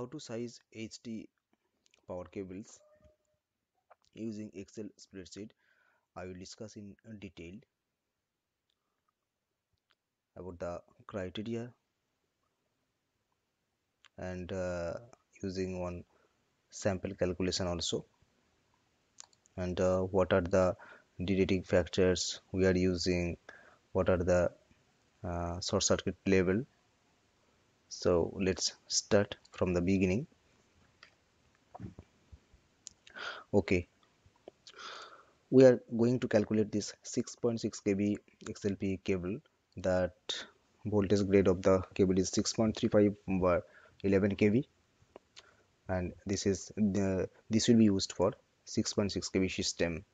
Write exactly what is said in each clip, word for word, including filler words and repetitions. how to size H T power cables using Excel spreadsheet. I will discuss in detail about the criteria and uh, using one sample calculation also, and uh, what are the derating factors we are using, what are the uh, short circuit level. So let's start from the beginning. Okay, we are going to calculate this six point six K V X L P E cable. That voltage grade of the cable is six point three five over eleven K V, and this is the this will be used for six point six K V system.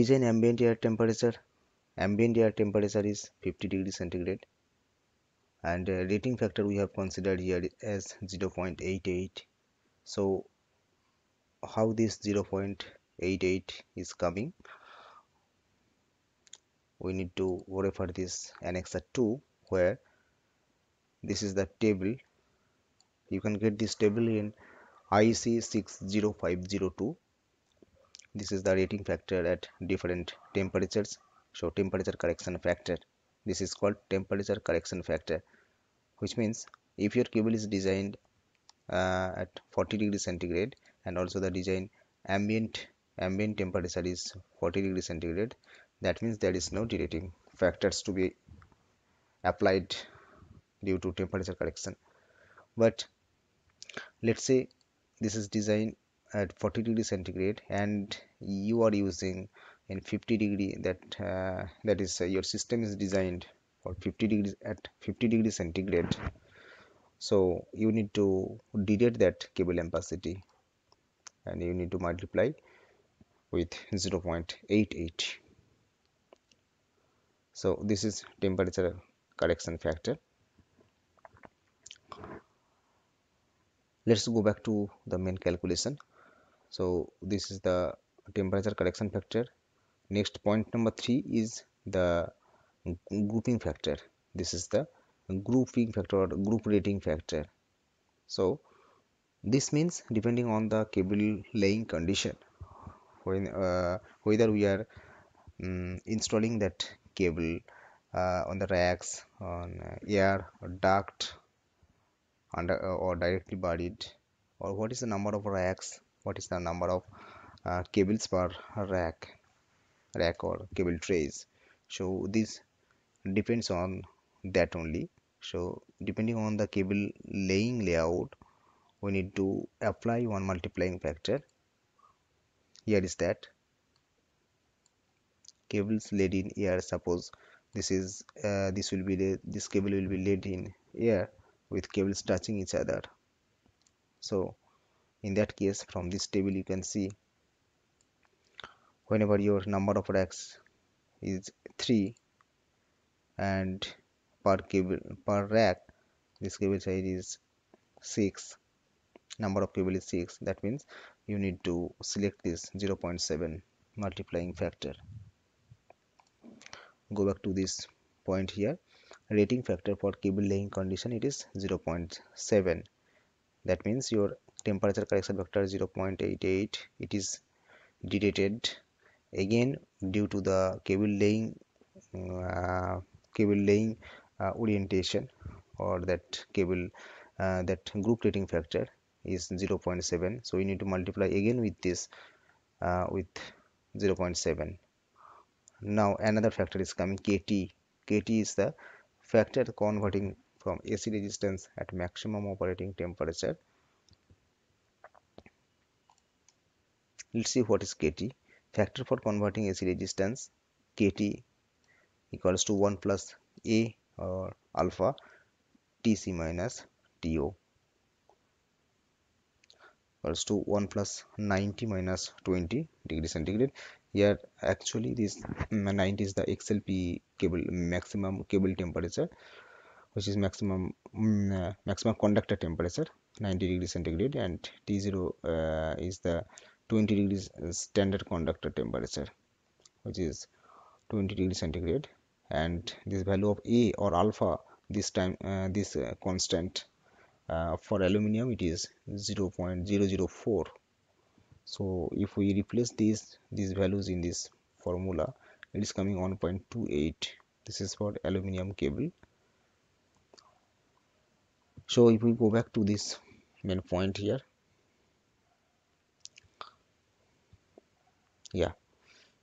Design ambient air temperature. Ambient air temperature is fifty degrees centigrade, and uh, rating factor we have considered here as zero point eight eight. So how this zero point eight eight is coming, we need to refer this annexer two, where this is the table. You can get this table in I E C six zero five zero two. This is the rating factor at different temperatures. So temperature correction factor, this is called temperature correction factor, which means if your cable is designed uh, at forty degrees centigrade, and also the design ambient ambient temperature is forty degrees centigrade, that means there is no derating factors to be applied due to temperature correction. But let's say this is designed at forty degrees centigrade and you are using in fifty degree, that uh, that is uh, your system is designed for fifty degrees at fifty degrees centigrade. So you need to derate that cable ampacity, and you need to multiply with zero point eight eight. So this is temperature correction factor. Let's go back to the main calculation. So this is the temperature correction factor. Next, point number three is the grouping factor. This is the grouping factor or group rating factor. So this means depending on the cable laying condition, when uh, whether we are um, installing that cable uh, on the racks, on air or duct, under or directly buried, or what is the number of racks, what is the number of uh, cables per rack rack or cable trays. So this depends on that only. So depending on the cable laying layout, we need to apply one multiplying factor. Here is that cables laid in air. Suppose this is uh, this will be laid, this cable will be laid in air with cables touching each other. So in that case, from this table you can see, whenever your number of racks is three and per cable per rack this cable size is six, number of cable is six, that means you need to select this zero point seven multiplying factor. Go back to this point here. Rating factor for cable laying condition, it is zero point seven. That means your temperature correction factor zero point eight eight, it is derated again due to the cable laying uh, cable laying uh, orientation, or that cable Uh, that group rating factor is zero point seven. So we need to multiply again with this uh, with zero point seven. Now another factor is coming, K T. K T is the factor converting from A C resistance at maximum operating temperature. Let's see what is K T. Factor for converting A C resistance, K T equals to one plus A or alpha T C minus T O, equals to one plus ninety minus twenty degrees centigrade. Here actually this ninety is the X L P E cable maximum cable temperature, which is maximum um, maximum conductor temperature, ninety degrees centigrade, and T zero uh, is the twenty degrees standard conductor temperature, which is twenty degrees centigrade, and this value of A or alpha, this time uh, this uh, constant uh, for aluminium it is zero point zero zero four. So if we replace these these values in this formula, it is coming one point two eight. This is for aluminium cable. So if we go back to this main point here, yeah,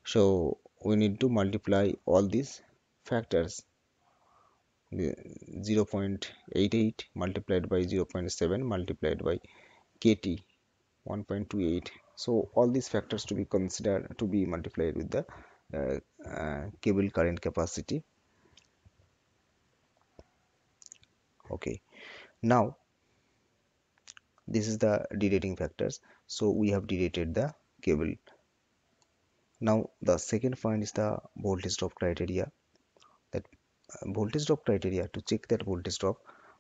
so we need to multiply all these factors. Zero point eight eight multiplied by zero point seven multiplied by kt, one point two eight. So all these factors to be considered, to be multiplied with the uh, uh, cable current capacity. Okay, now this is the derating factors. So we have derated the cable. Now the second point is the voltage drop criteria. That voltage drop criteria, to check that voltage drop,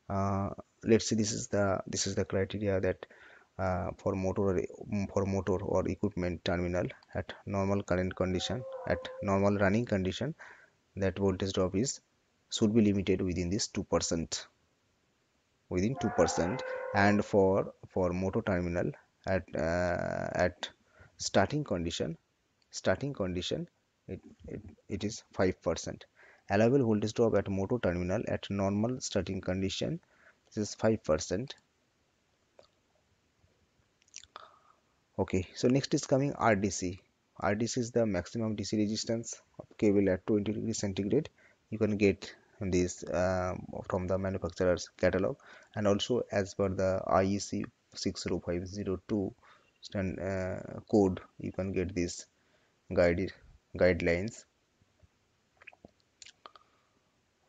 uh, let's see, this is the this is the criteria that uh, for motor for motor or equipment terminal at normal current condition, at normal running condition, that voltage drop is should be limited within this two percent, within two percent. And for for motor terminal at uh, at starting condition, starting condition it it, it is five percent. Allowable voltage drop at motor terminal at normal starting condition, this is five percent. Okay, so next is coming R D C. R D C is the maximum D C resistance of cable at twenty degrees centigrade. You can get this uh, from the manufacturer's catalog, and also as per the I E C six oh five oh two stand, uh, code, you can get these guided guidelines.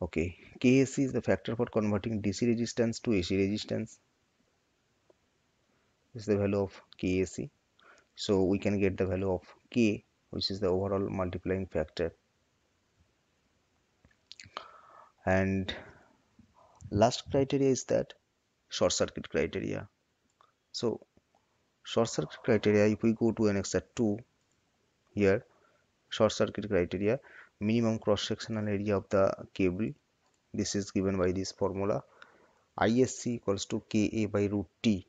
Okay, K A C is the factor for converting D C resistance to A C resistance. This is the value of K A C. So we can get the value of K, which is the overall multiplying factor. And last criteria is that short circuit criteria. So short circuit criteria, if we go to an extra two here, short circuit criteria, minimum cross-sectional area of the cable, this is given by this formula, I S C equals to K A by root T.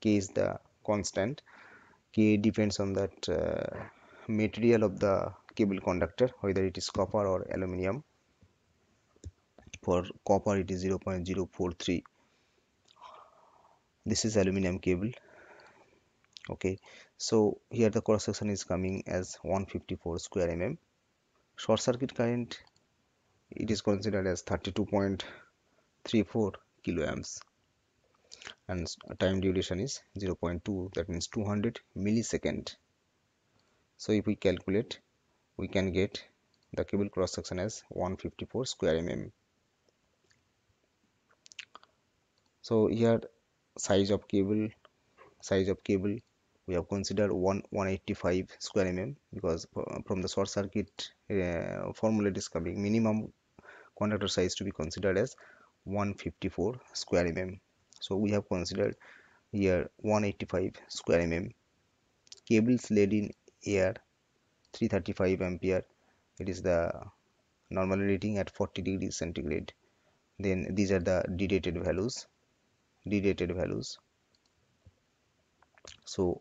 K is the constant, K depends on that uh, material of the cable conductor, whether it is copper or aluminium. For copper it is zero point zero four three. This is aluminium cable. Okay, so here the cross-section is coming as one hundred fifty-four square millimeters. Short circuit current, it is considered as thirty-two point three four kilo amps, and time duration is zero point two, that means two hundred milliseconds. So if we calculate, we can get the cable cross section as one hundred fifty-four square millimeters. So here size of cable, size of cable we have considered one hundred eighty-five square millimeters, because from the short circuit uh, formula it is coming, minimum conductor size to be considered as one hundred fifty-four square millimeters. So we have considered here one hundred eighty-five square millimeters. Cables laid in air, three hundred thirty-five ampere, it is the normal rating at forty degrees centigrade. Then these are the derated values, derated values. So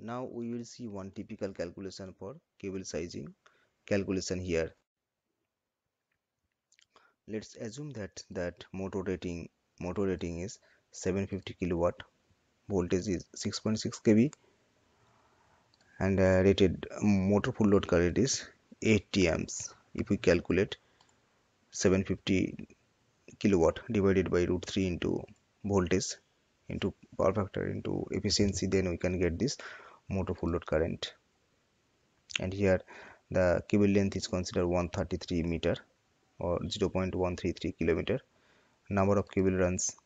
now we will see one typical calculation for cable sizing calculation here. Let's assume that that motor rating motor rating is seven hundred fifty kilowatt, voltage is six point six k V, and uh, rated motor full load current is eighty amps. If we calculate seven hundred fifty kilowatt divided by root three into voltage into power factor into efficiency, then we can get this motor full load current. And here the cable length is considered one hundred thirty-three meter or zero point one three three kilometer. Number of cable runs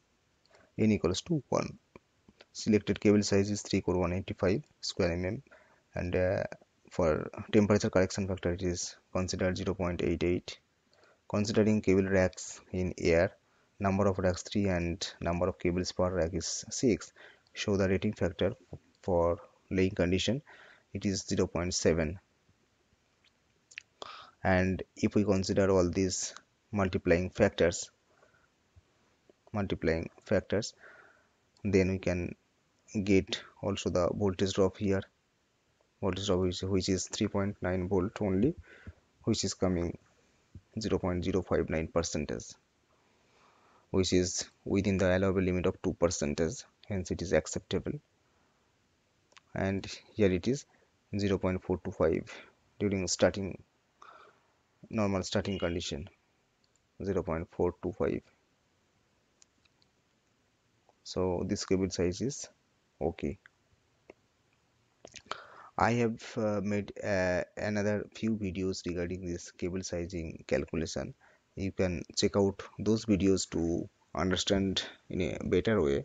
n equals to one. Selected cable size is three core one hundred eighty-five square millimeters, and uh, for temperature correction factor it is considered zero point eight eight. Considering cable racks in air, number of racks three and number of cables per rack is six. Show the rating factor for laying condition, it is zero point seven. And if we consider all these multiplying factors multiplying factors then we can get also the voltage drop here, voltage drop which, which is three point nine volt only, which is coming zero point zero five nine percentage, which is within the allowable limit of two percent, hence it is acceptable. And here it is zero point four two five during starting normal starting condition, zero point four two five. So this cable size is okay. I have uh, made uh, another few videos regarding this cable sizing calculation. You can check out those videos to understand in a better way.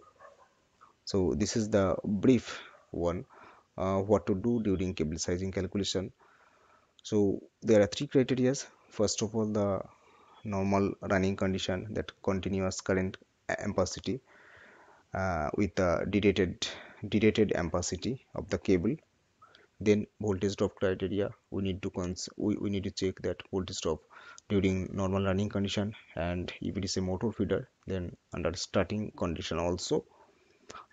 So this is the brief one, uh, what to do during cable sizing calculation. So there are three criteria. First of all, the normal running condition, that continuous current ampacity uh, with the derated derated ampacity of the cable. Then voltage drop criteria, we need to cons we, we need to check that voltage drop during normal running condition, and if it is a motor feeder then under starting condition also.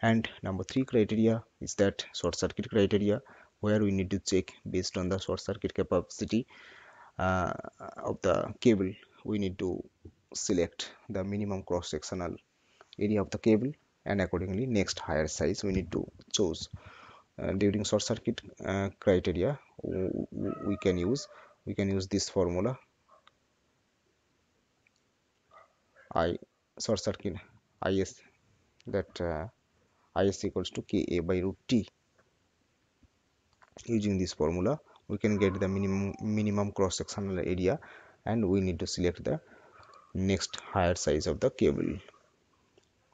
And number three criteria is that short circuit criteria, where we need to check based on the short circuit capacity uh, of the cable, we need to select the minimum cross sectional area of the cable, and accordingly next higher size we need to choose. Uh, during short circuit uh, criteria we can use we can use this formula, I short circuit is that uh, is equals to K A by root T. Using this formula we can get the minimum minimum cross sectional area, and we need to select the next higher size of the cable.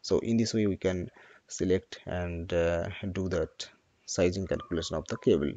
So in this way we can select and uh, do that sizing calculation of the cable.